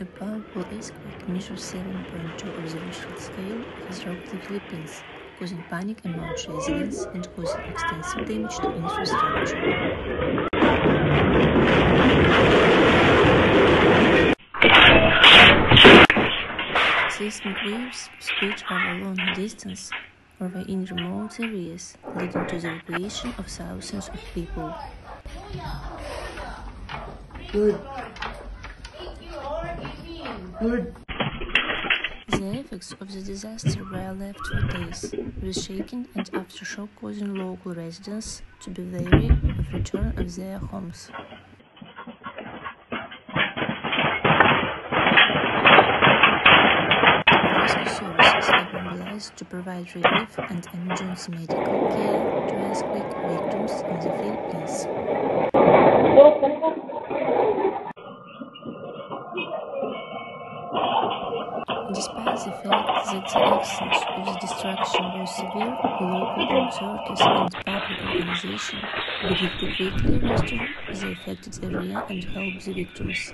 Above earthquake measures 7.2 on the Richter scale has rocked the Philippines, causing panic among residents and causing extensive damage to infrastructure. Seismic waves spread over long distance or were in remote areas, leading to the evacuation of thousands of people. The effects of the disaster were left for days, with shaking and aftershock causing local residents to be wary of return of their homes. Rescue services have mobilized to provide relief and emergency medical care to earthquake victims in the Philippines. Despite the fact that the absence of the destruction was severe, local authorities and public organizations began to quickly restore the affected area and help the victims.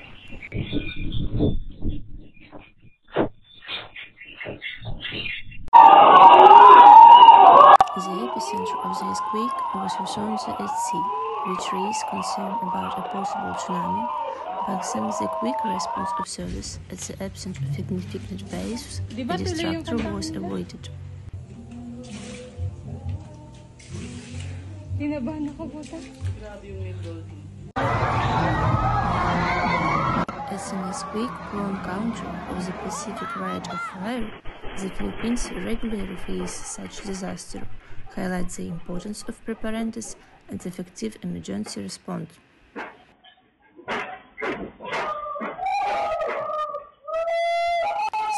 The epicenter of the earthquake was returned at sea, which raised concern about a possible tsunami. But thanks to the quick response of service and the absence of significant waves, the disaster was avoided. As an earthquake-prone country of the Pacific Ring of Fire, the Philippines regularly faces such disaster, highlights the importance of preparedness and effective emergency response.